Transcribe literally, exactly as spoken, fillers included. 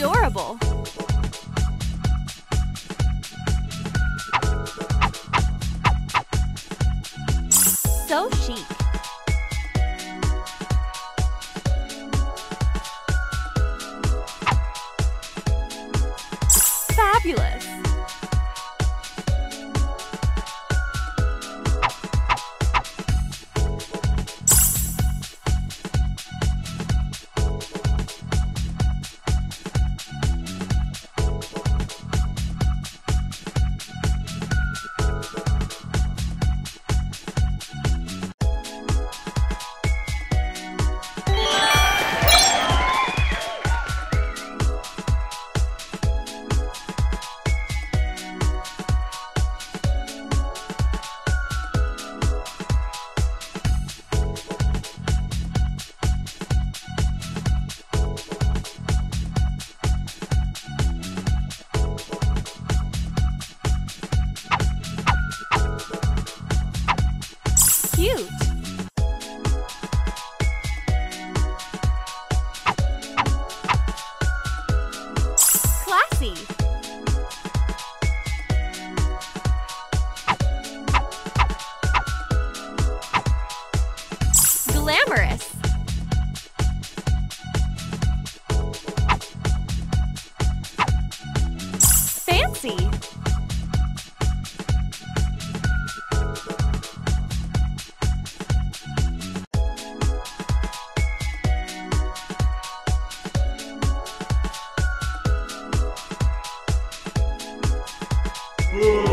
adorable! So chic! Fabulous! Cute! Classy! Glamorous! Fancy! Yeah.